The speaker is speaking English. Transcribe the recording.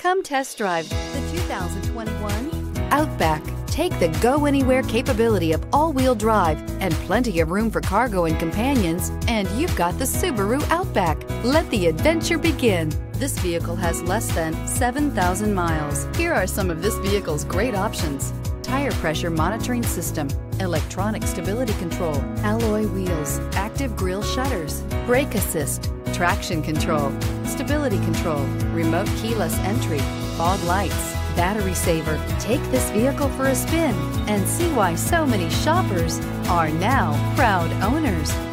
Come test drive the 2021 Outback. Take the go-anywhere capability of all-wheel drive and plenty of room for cargo and companions, and you've got the Subaru Outback. Let the adventure begin. This vehicle has less than 7,000 miles. Here are some of this vehicle's great options: tire pressure monitoring system, electronic stability control, alloy wheels, active grille shutters, brake assist, traction control, stability control, remote keyless entry, fog lights, battery saver. Take this vehicle for a spin and see why so many shoppers are now proud owners.